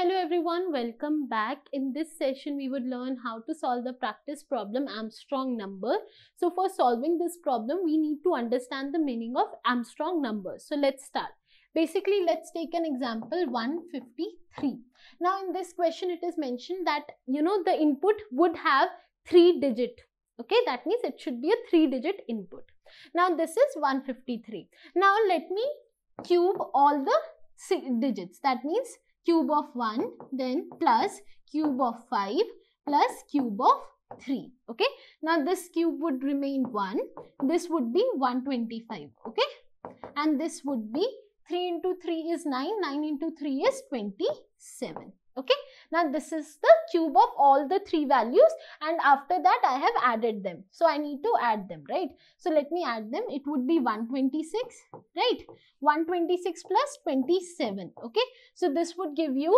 Hello everyone, welcome back. In this session we would learn how to solve the practice problem Armstrong number. So for solving this problem we need to understand the meaning of Armstrong number. So let's start. Basically let's take an example 153. Now in this question it is mentioned that the input would have 3 digits. Okay, that means it should be a 3-digit input. Now this is 153. Now let me cube all the digits. That means cube of 1, then plus cube of 5, plus cube of 3, okay. Now this cube would remain 1, this would be 125, okay. And this would be 3 into 3 is 9, 9 into 3 is 27, okay. Now this is the cube of all the 3 values and after that I have added them. So I need to add them, right. So let me add them. It would be 126, right. 126 plus 27, okay. So this would give you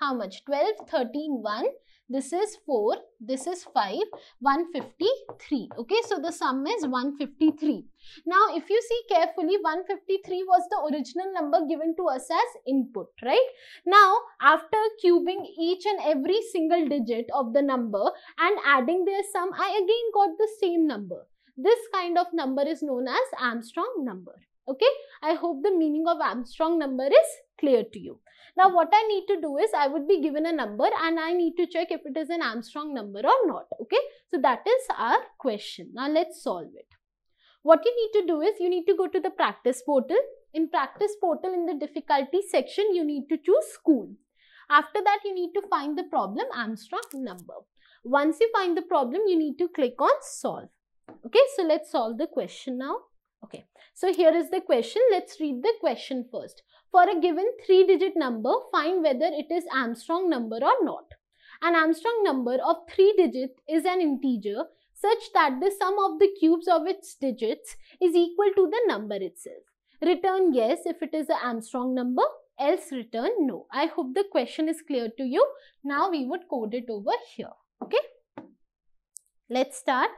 how much? 12, 13, 1. This is 4, this is 5, 153, okay. So the sum is 153. Now if you see carefully, 153 was the original number given to us as input, right. Now after cubing each and every single digit of the number and adding their sum, I again got the same number. This kind of number is known as Armstrong number, okay. I hope the meaning of Armstrong number is clear to you. Now what I need to do is I would be given a number and I need to check if it is an Armstrong number or not, okay. So that is our question. Now let's solve it. What you need to do is you need to go to the practice portal. In practice portal, in the difficulty section, you need to choose school. After that you need to find the problem Armstrong number. Once you find the problem, you need to click on solve, okay. So let's solve the question now. Okay, so here is the question. Let's read the question first. For a given 3-digit number, find whether it is Armstrong number or not. An Armstrong number of 3 digits is an integer such that the sum of the cubes of its digits is equal to the number itself. Return yes if it is an Armstrong number, else return no. I hope the question is clear to you. Now we would code it over here, okay. Let's start,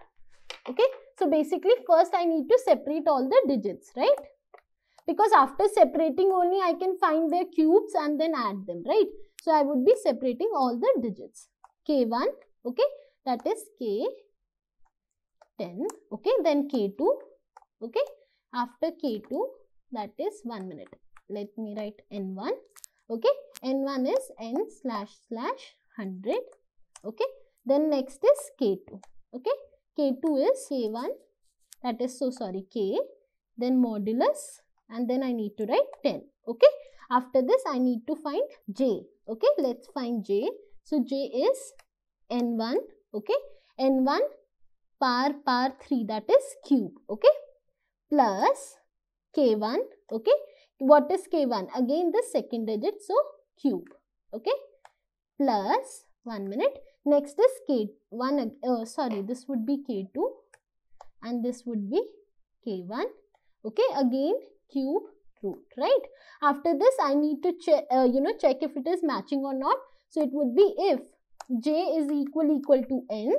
okay. So basically first I need to separate all the digits, right? Because after separating only I can find their cubes and then add them, right? So I would be separating all the digits. K1, okay, that is K10, okay, then K2, okay. After K2, that is 1 minute. Let me write N1, okay. N1 is N//100, okay. Then next is K2, okay. K2 is K1, that is K, then modulus, and then I need to write 10, okay. After this I need to find J, okay. Let's find J. So J is N1, okay. N1 par 3, that is cube, okay. Plus K1, okay. What is K1? Again the 2nd digit, so cube, okay. Plus 1 minute. Next is K1, this would be K2 and this would be K1, okay, again cube root, right. After this I need to check if it is matching or not. So it would be if J is equal to N,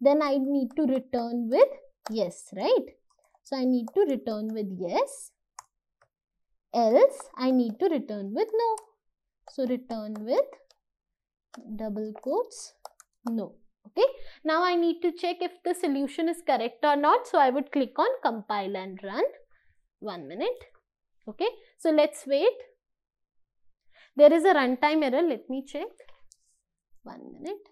then I need to return with yes, right. So I need to return with yes, else I need to return with no. So return with double quotes no, okay. Now I need to check if the solution is correct or not. So I would click on compile and run. 1 minute, okay. So let's wait. There is a runtime error. Let me check. 1 minute,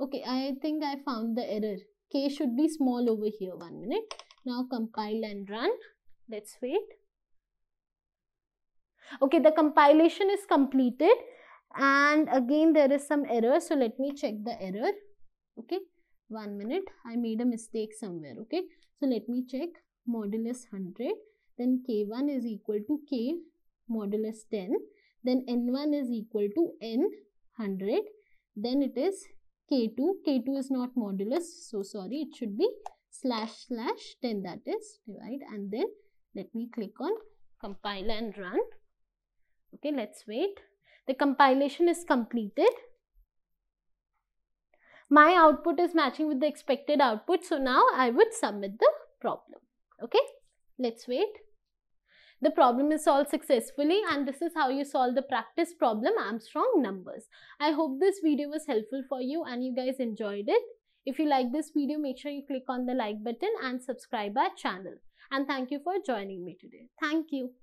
okay. I think I found the error. K should be small over here. 1 minute. Now compile and run. Let's wait. Okay, the compilation is completed. And again there is some error, so let me check the error, okay. 1 minute, I made a mistake somewhere, okay. So let me check. Modulus 100, then K1 is equal to K modulus 10, then N1 is equal to N 100, then it is K2. K2 is not modulus, so sorry, it should be //10, that is divide, and then let me click on compile and run, okay. Let's wait. The compilation is completed. My output is matching with the expected output. So now I would submit the problem. Okay, let's wait. The problem is solved successfully, and this is how you solve the practice problem Armstrong numbers. I hope this video was helpful for you and you guys enjoyed it. If you like this video, make sure you click on the like button and subscribe our channel. And thank you for joining me today. Thank you.